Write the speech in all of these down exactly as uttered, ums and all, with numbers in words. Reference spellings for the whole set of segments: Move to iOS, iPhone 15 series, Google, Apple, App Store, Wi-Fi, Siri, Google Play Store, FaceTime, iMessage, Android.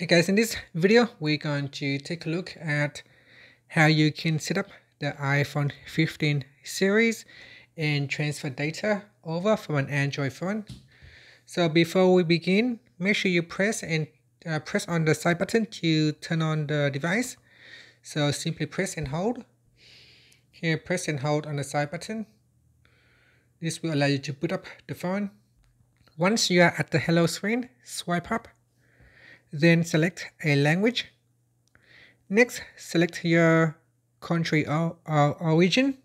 Hey guys, in this video we're going to take a look at how you can set up the iPhone fifteen series and transfer data over from an Android phone. So before we begin, make sure you press and uh, press on the side button to turn on the device. So simply press and hold. Here, press and hold on the side button. This will allow you to boot up the phone. Once you are at the hello screen, swipe up. Then select a language. Next, select your country or, or origin.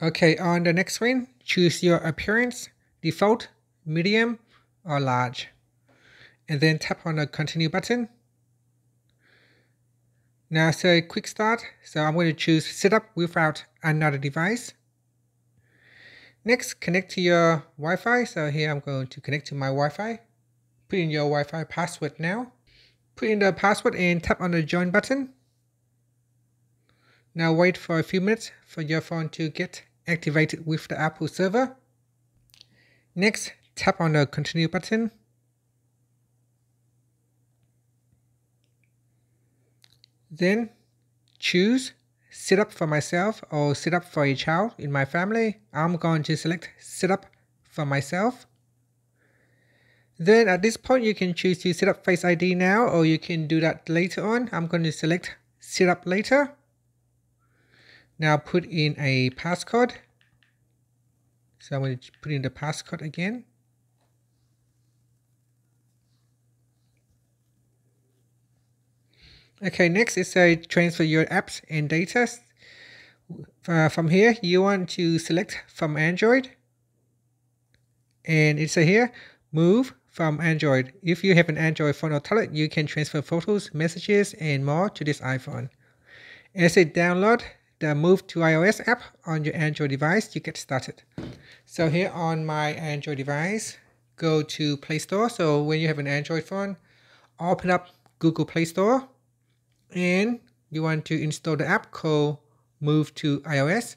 Okay, on the next screen, choose your appearance, default, medium, or large. And then tap on the continue button. Now say quick start. So I'm going to choose setup without another device. Next, connect to your Wi-Fi. So here I'm going to connect to my Wi-Fi. Put in your Wi-Fi password now. Put in the password and tap on the join button. Now wait for a few minutes for your phone to get activated with the Apple server. Next, tap on the continue button. Then choose set up for myself or set up for a child in my family. I'm going to select set up for myself. Then at this point, you can choose to set up Face I D now, or you can do that later on. I'm going to select set up later. Now put in a passcode. So I'm going to put in the passcode again. Okay, next it says transfer your apps and data. Uh, from here, you want to select from Android. And it says here, move from Android. If you have an Android phone or tablet, you can transfer photos, messages, and more to this iPhone. As it download the Move to iOS app on your Android device, you get started. So here on my Android device, go to Play Store. So when you have an Android phone, open up Google Play Store, and you want to install the app called Move to iOS.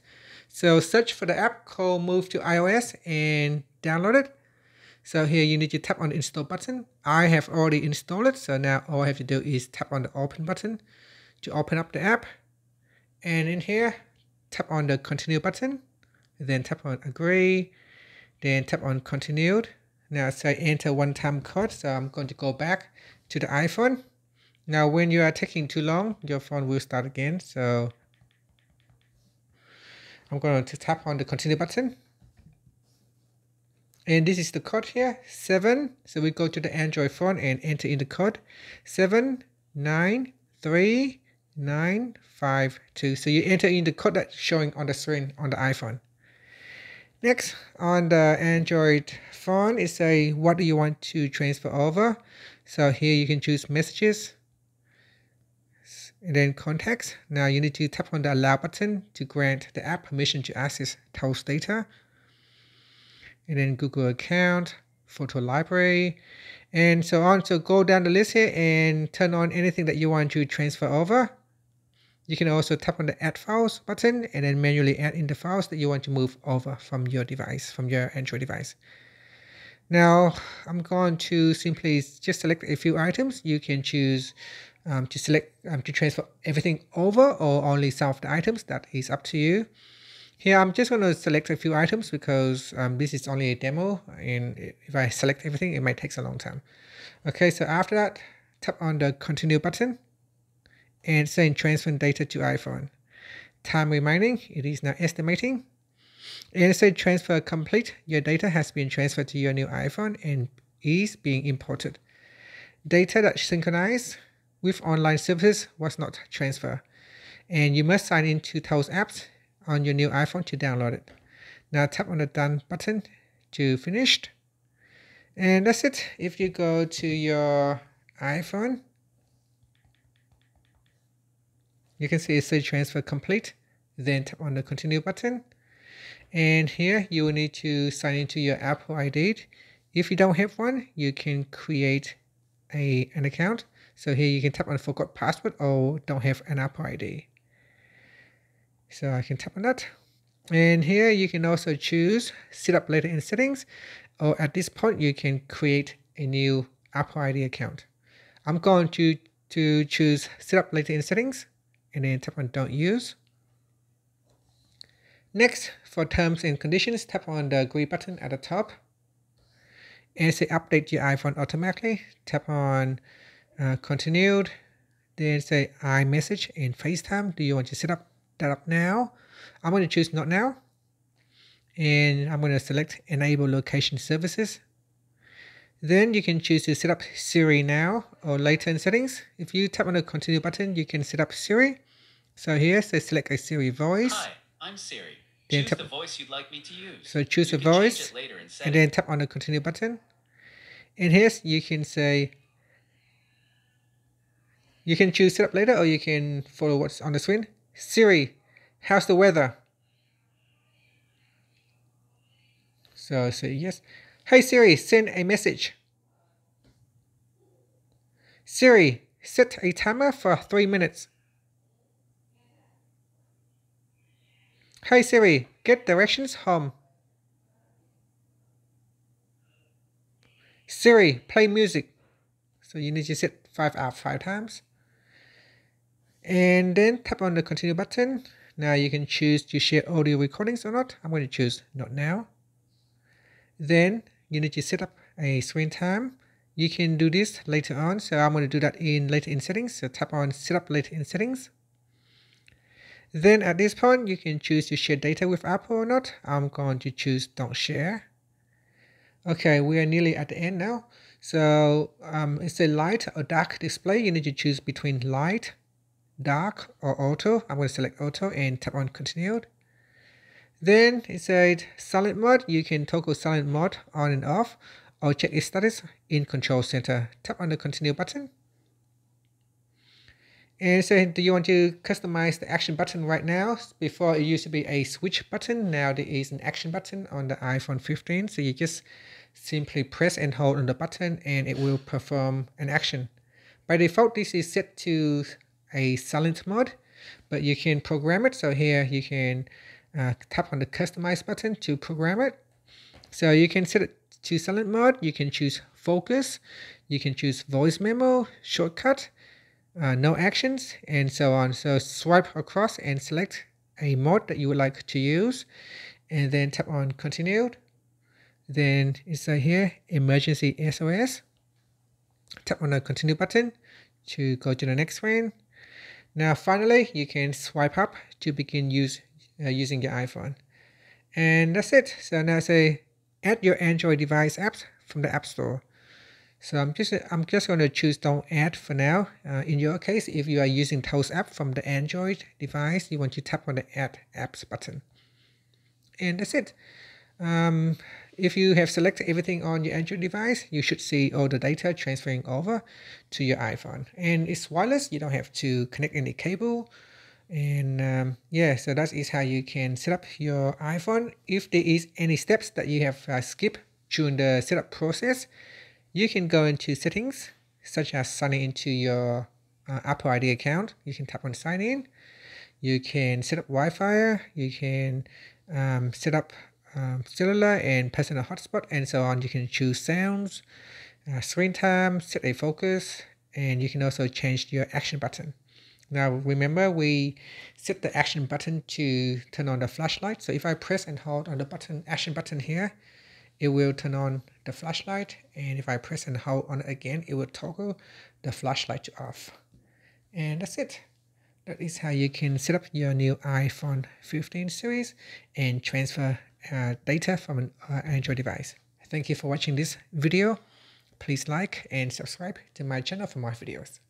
So search for the app called Move to iOS and download it. So here you need to tap on the install button. I have already installed it. So now all I have to do is tap on the open button to open up the app. And in here, tap on the continue button. Then tap on agree. Then tap on continued. Now say enter one-time code. So I'm going to go back to the iPhone. Now when you are taking too long, your phone will start again. So I'm going to tap on the continue button. And this is the code here, seven. So we go to the Android phone and enter in the code seven nine three nine five two. So you enter in the code that's showing on the screen on the iPhone. Next, on the Android phone, it says what do you want to transfer over. So here you can choose messages and then contacts. Now you need to tap on the allow button to grant the app permission to access those data. And then Google account, photo library, and so on. So go down the list here and turn on anything that you want to transfer over. You can also tap on the add files button and then manually add in the files that you want to move over from your device, from your Android device. Now I'm going to simply just select a few items. You can choose um, to select um, to transfer everything over or only some of the items. That is up to you. Here I'm just going to select a few items because um, this is only a demo, and if I select everything it might take a long time. Okay, so after that, tap on the continue button and say transfer data to iPhone. Time remaining, it is now estimating. And say transfer complete, your data has been transferred to your new iPhone and is being imported. Data that synchronized with online services was not transferred. And you must sign in to those apps on your new iPhone to download it. Now tap on the done button to finish. And that's it. If you go to your iPhone, you can see it says transfer complete. Then tap on the continue button. And here you will need to sign into your Apple I D. If you don't have one, you can create a, an account. So here you can tap on forgot password or don't have an Apple I D. So I can tap on that. And here you can also choose set up later in settings, or at this point you can create a new Apple I D account. I'm going to, to choose set up later in settings and then tap on don't use. Next, for terms and conditions, tap on the green button at the top and say update your iPhone automatically. Tap on uh, continued, then say iMessage and FaceTime. Do you want to set up that up now? I'm going to choose not now. And I'm going to select enable location services. Then you can choose to set up Siri now or later in settings. If you tap on the continue button, you can set up Siri. So here, so select a Siri voice. Hi, I'm Siri. Then choose tap, the voice you'd like me to use. So choose you a voice later in and then tap on the continue button. And here you can say, you can choose set up later or you can follow what's on the screen. Siri, how's the weather? So say yes. Hey Siri, send a message. Siri, set a timer for three minutes. Hey Siri, get directions home. Siri, play music. So you need to set five out five times. And then tap on the continue button. Now you can choose to share audio recordings or not. I'm going to choose not now. Then you need to set up a screen time. You can do this later on, so I'm going to do that in later in settings. So tap on set up later in settings. Then at this point, you can choose to share data with Apple or not. I'm going to choose don't share. Okay, we are nearly at the end now. So um, it's a light or dark display. You need to choose between light, dark, or auto. I'm going to select auto and tap on continued. Then it said silent mode. You can toggle silent mode on and off or check its status in control center. Tap on the continue button. And so do you want to customize the action button right now? Before it used to be a switch button. Now there is an action button on the iPhone fifteen. So you just simply press and hold on the button and it will perform an action. By default, this is set to a silent mode, but you can program it. So here you can Uh, tap on the customize button to program it. So you can set it to silent mode. You can choose focus. You can choose voice memo, shortcut, uh, no actions, and so on. So swipe across and select a mode that you would like to use. And then tap on continued. Then it's right here, emergency S O S. Tap on the continue button to go to the next screen. Now finally, you can swipe up to begin use. Uh, using your iPhone. And that's it. So now say add your Android device apps from the App Store. So I'm just I'm just going to choose don't add for now. Uh, in your case, if you are using Toast app from the Android device, you want to tap on the add apps button. And that's it. Um, if you have selected everything on your Android device, you should see all the data transferring over to your iPhone. And it's wireless. You don't have to connect any cable. And um, yeah, so that is how you can set up your iPhone. If there is any steps that you have uh, skipped during the setup process, you can go into settings, such as signing into your uh, Apple I D account. You can tap on sign in. You can set up Wi-Fi. You can um, set up um, cellular and personal hotspot and so on. You can choose sounds, uh, screen time, set a focus, and you can also change your action button. Now remember, we set the action button to turn on the flashlight. So if I press and hold on the button action button here, it will turn on the flashlight. And if I press and hold on it again, it will toggle the flashlight to off. And that's it. That is how you can set up your new iPhone fifteen series and transfer uh, data from an uh, Android device. Thank you for watching this video. Please like and subscribe to my channel for more videos.